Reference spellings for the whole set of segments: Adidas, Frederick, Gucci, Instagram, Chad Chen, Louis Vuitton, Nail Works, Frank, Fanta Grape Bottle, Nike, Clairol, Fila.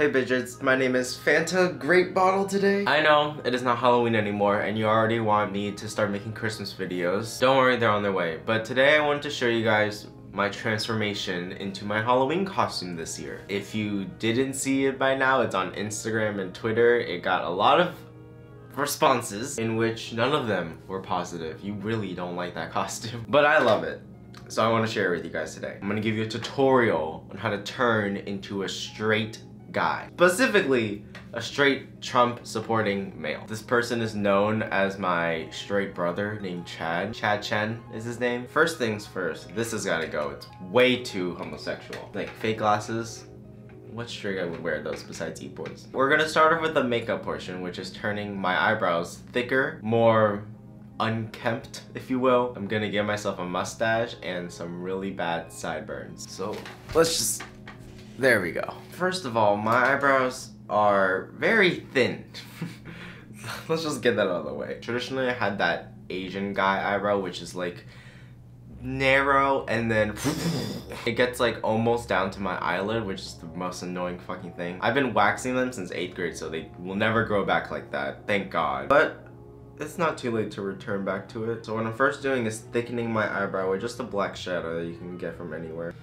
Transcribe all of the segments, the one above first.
Hey Bidgets, my name is Fanta Grape Bottle today. I know, it is not Halloween anymore and you already want me to start making Christmas videos. Don't worry, they're on their way. But today I wanted to show you guys my transformation into my Halloween costume this year. If you didn't see it by now, it's on Instagram and Twitter. It got a lot of responses in which none of them were positive. You really don't like that costume. But I love it. So I want to share it with you guys today. I'm going to give you a tutorial on how to turn into a straight guy. Specifically, a straight Trump supporting male. This person is known as my straight brother named Chad. Chad Chen is his name. First things first, this has got to go. It's way too homosexual. Like fake glasses. What straight guy would wear those besides E-boys? We're going to start off with the makeup portion, which is turning my eyebrows thicker, more unkempt, if you will. I'm going to give myself a mustache and some really bad sideburns. So let's just... there we go. First of all, my eyebrows are very thin. Let's just get that out of the way. Traditionally, I had that Asian guy eyebrow, which is like narrow and then it gets like almost down to my eyelid, which is the most annoying fucking thing. I've been waxing them since 8th grade, so they will never grow back like that. Thank God. But it's not too late to return back to it. So what I'm first doing is thickening my eyebrow with just a black shadow that you can get from anywhere.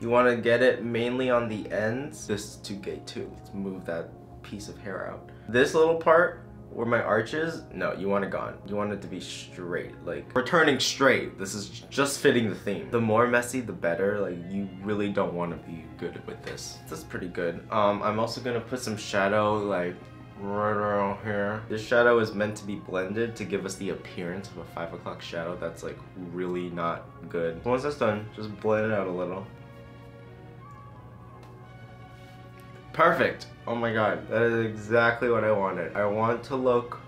You want to get it mainly on the ends. This is too gay too. Let's move that piece of hair out. This little part where my arch is, no, you want it gone. You want it to be straight, like we're turning straight. This is just fitting the theme. The more messy, the better. Like you really don't want to be good with this. This is pretty good. I'm also gonna put some shadow like right around here. This shadow is meant to be blended to give us the appearance of a 5 o'clock shadow that's like really not good. Once that's done, just blend it out a little. Perfect! Oh my god, that is exactly what I wanted. I want to look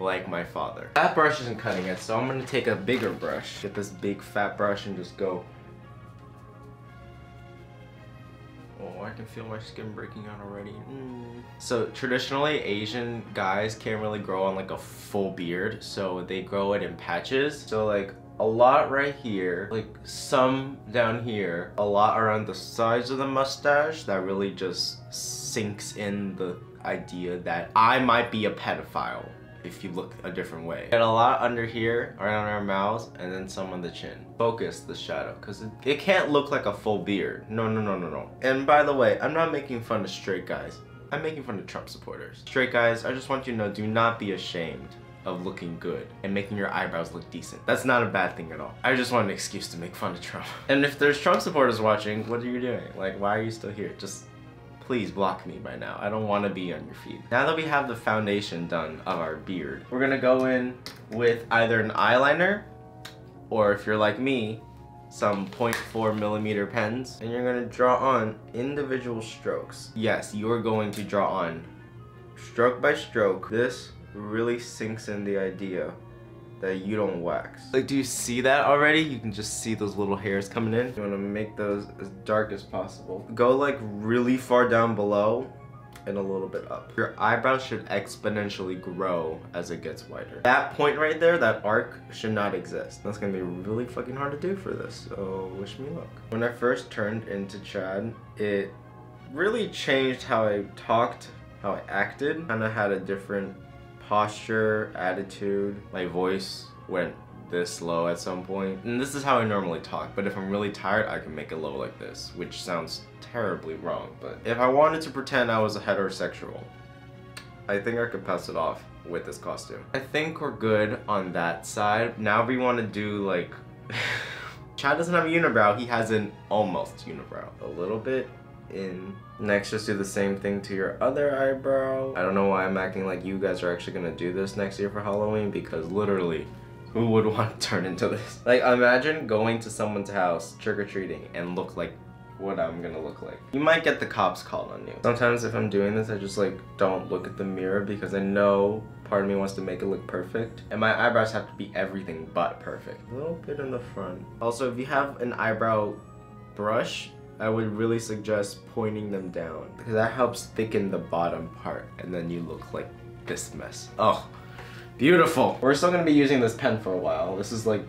like my father. That brush isn't cutting it, so I'm gonna take a bigger brush. Get this big fat brush and just go. Oh, I can feel my skin breaking out already. So traditionally, Asian guys can't really grow on like a full beard, so they grow it in patches. So like a lot right here, like some down here, a lot around the sides of the mustache that really just sinks in the idea that I might be a pedophile if you look a different way. And a lot under here, around our mouths, and then some on the chin. Focus the shadow, because it can't look like a full beard. No. And by the way, I'm not making fun of straight guys. I'm making fun of Trump supporters. Straight guys, I just want you to know, do not be ashamed of looking good and making your eyebrows look decent. That's not a bad thing at all. I just want an excuse to make fun of Trump. And if there's Trump supporters watching, what are you doing? Like, why are you still here? Just... please block me by now. I don't want to be on your feed. Now that we have the foundation done of our beard, we're gonna go in with either an eyeliner, or if you're like me, some 0.4mm pens, and you're gonna draw on individual strokes. Yes, you're going to draw on stroke by stroke. This really sinks in the idea that you don't wax. Like, do you see that already? You can just see those little hairs coming in. You wanna make those as dark as possible. Go like really far down below and a little bit up. Your eyebrow should exponentially grow as it gets wider. That point right there, that arc, should not exist. That's gonna be really fucking hard to do for this, so wish me luck. When I first turned into Chad, it really changed how I talked, how I acted. Kinda had a different posture, attitude. My voice went this low at some point. And this is how I normally talk, but if I'm really tired, I can make it low like this, which sounds terribly wrong, but if I wanted to pretend I was a heterosexual, I think I could pass it off with this costume. I think we're good on that side. Now we want to do like... Chad doesn't have a unibrow, he has an almost unibrow. A little bit in. Next, just do the same thing to your other eyebrow. I don't know why I'm acting like you guys are actually gonna do this next year for Halloween, because literally, who would want to turn into this? Like, imagine going to someone's house, trick-or-treating, and look like what I'm gonna look like. You might get the cops called on you. Sometimes if I'm doing this, I just like don't look at the mirror because I know part of me wants to make it look perfect. And my eyebrows have to be everything but perfect. A little bit in the front. Also, if you have an eyebrow brush, I would really suggest pointing them down because that helps thicken the bottom part and then you look like this mess. Oh, beautiful. We're still gonna be using this pen for a while. This is like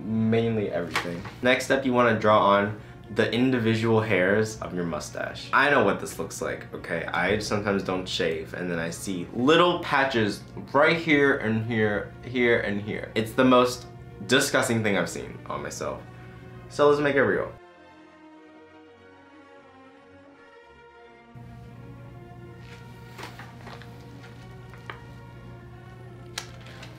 mainly everything. Next step, you wanna draw on the individual hairs of your mustache. I know what this looks like, okay? I sometimes don't shave, and then I see little patches right here and here, here and here. It's the most disgusting thing I've seen on myself. So let's make it real.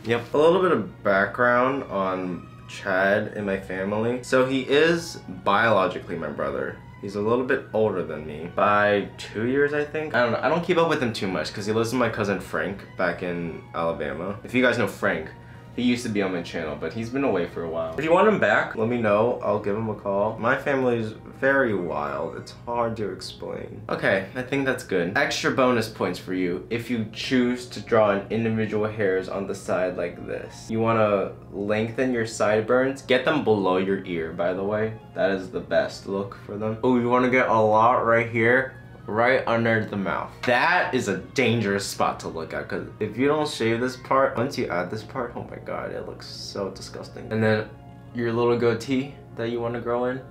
Yep, a little bit of background on Chad and my family. So he is biologically my brother. He's a little bit older than me by 2 years, I think. I don't know, I don't keep up with him too much because he lives with my cousin Frank back in Alabama. If you guys know Frank, he used to be on my channel, but he's been away for a while. If you want him back, let me know. I'll give him a call. My family is very wild. It's hard to explain. Okay, I think that's good. Extra bonus points for you if you choose to draw in individual hairs on the side like this. You want to lengthen your sideburns. Get them below your ear, by the way. That is the best look for them. Oh, you want to get a lot right here, right under the mouth. That is a dangerous spot to look at, because if you don't shave this part, once you add this part, oh my god, it looks so disgusting. And then your little goatee that you want to grow in.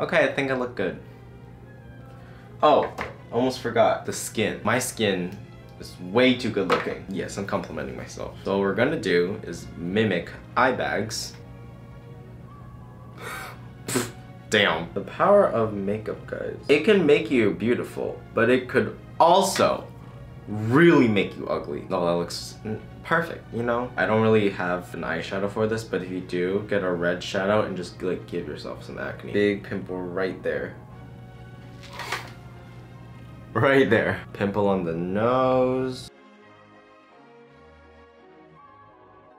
Okay, I think I look good. Oh, almost forgot the skin. My skin is way too good looking. Yes, I'm complimenting myself. So what we're gonna do is mimic eye bags. Damn. The power of makeup, guys. It can make you beautiful, but it could also really make you ugly. Oh, that looks perfect, you know? I don't really have an eyeshadow for this, but if you do, get a red shadow and just like give yourself some acne. Big pimple right there. Right there. Pimple on the nose.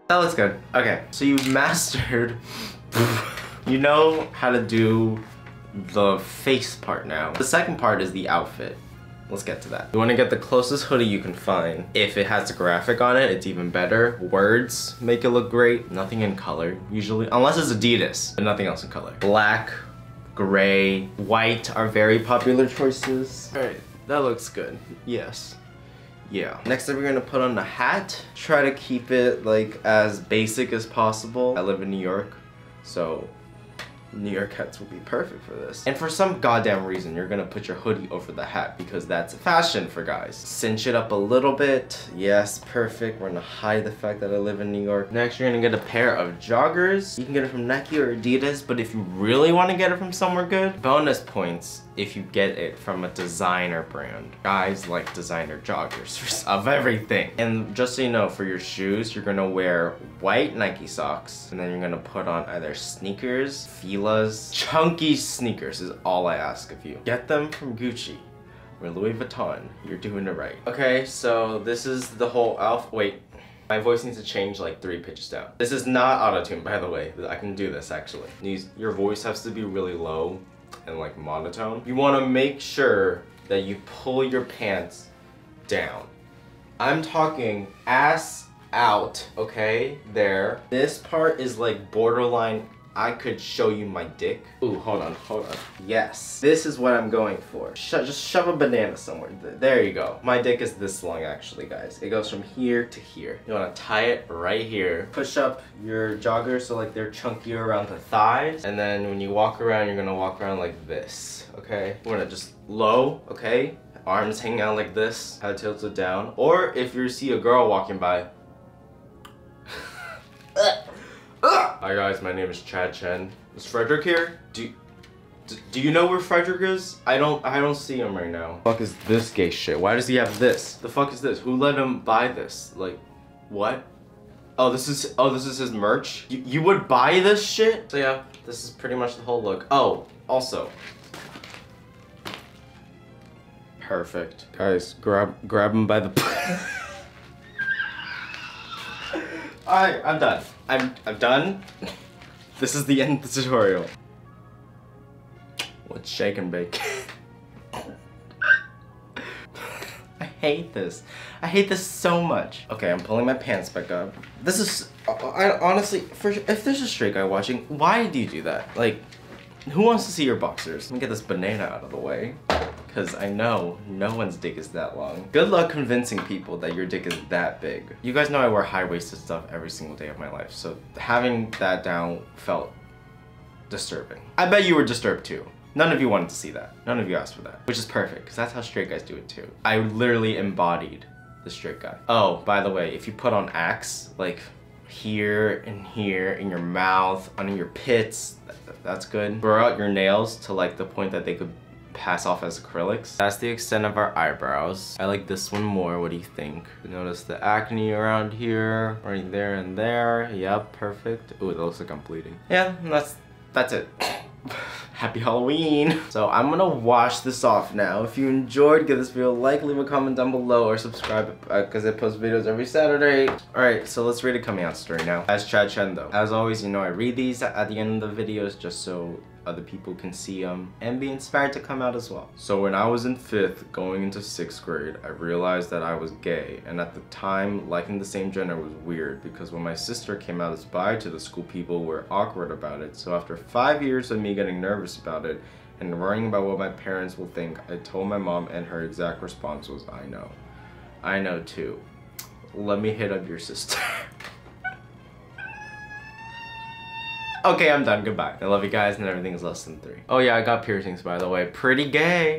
That looks good. Okay, so you've mastered... You know how to do the face part now. The second part is the outfit. Let's get to that. You want to get the closest hoodie you can find. If it has a graphic on it, it's even better. Words make it look great. Nothing in color, usually. Unless it's Adidas, but nothing else in color. Black, gray, white are very popular choices. All right, that looks good. Yes. Yeah. Next up, we're gonna put on the hat. Try to keep it like as basic as possible. I live in New York, so New York hats will be perfect for this. And for some goddamn reason, you're gonna put your hoodie over the hat because that's fashion for guys. Cinch it up a little bit. Yes, perfect. We're gonna hide the fact that I live in New York. Next, you're gonna get a pair of joggers. You can get it from Nike or Adidas, but if you really wanna get it from somewhere good, bonus points if you get it from a designer brand. Guys like designer joggers of everything. And just so you know, for your shoes, you're gonna wear white Nike socks, and then you're gonna put on either sneakers, Fila's. Chunky sneakers is all I ask of you. Get them from Gucci or Louis Vuitton. You're doing it right. Okay, so this is the whole outfit. Wait, my voice needs to change like 3 pitches down. This is not auto-tune, by the way. I can do this, actually. Your voice has to be really low and like monotone. You want to make sure that you pull your pants down. I'm talking ass out, okay? There. This part is like borderline, I could show you my dick. Ooh, hold on, hold on. Yes. This is what I'm going for. Just shove a banana somewhere. There you go. My dick is this long, actually, guys. It goes from here to here. You want to tie it right here. Push up your joggers so like they're chunkier around the thighs. And then when you walk around, you're going to walk around like this, okay? You want to just low, okay? Arms hang out like this, head tilted down. Or if you see a girl walking by, hi guys, my name is Chad Chen. Is Frederick here? Do you know where Frederick is? I don't see him right now. The fuck is this gay shit? Why does he have this? The fuck is this? Who let him buy this? Like, what? Oh, this is his merch? You would buy this shit? So yeah, this is pretty much the whole look. Oh, also. Perfect. Guys, grab him by the... Alright, I'm done. I'm done. This is the end of the tutorial. Let's shake and bake. I hate this. I hate this so much. Okay, I'm pulling my pants back up. This is, I honestly, if there's a straight guy watching, why do you do that? Like, who wants to see your boxers? Let me get this banana out of the way, because I know no one's dick is that long. Good luck convincing people that your dick is that big. You guys know I wear high-waisted stuff every single day of my life, so having that down felt disturbing. I bet you were disturbed too. None of you wanted to see that. None of you asked for that, which is perfect because that's how straight guys do it too. I literally embodied the straight guy. Oh, by the way, if you put on Axe, like here and here, in your mouth, under your pits, that's good. Burr out your nails to like the point that they could pass off as acrylics. That's the extent of our eyebrows. I like this one more. What do you think? Notice the acne around here, right there and there. Yep, perfect. Ooh, that looks like I'm bleeding. Yeah, that's it. Happy Halloween. So I'm gonna wash this off now. If you enjoyed, give this video a like, leave a comment down below, or subscribe because I post videos every Saturday. All right, so let's read a coming out story now. As Chad Chen though. As always, you know I read these at the end of the videos just so other people can see them and be inspired to come out as well. So when I was in 5th going into 6th grade, I realized that I was gay, and at the time liking the same gender was weird because when my sister came out as bi to the school, people were awkward about it. So after 5 years of me getting nervous about it and worrying about what my parents will think, I told my mom, and her exact response was, I know. I know too. Let me hit up your sister. Okay, I'm done. Goodbye. I love you guys, and everything is less than 3. Oh yeah, I got piercings, by the way. Pretty gay.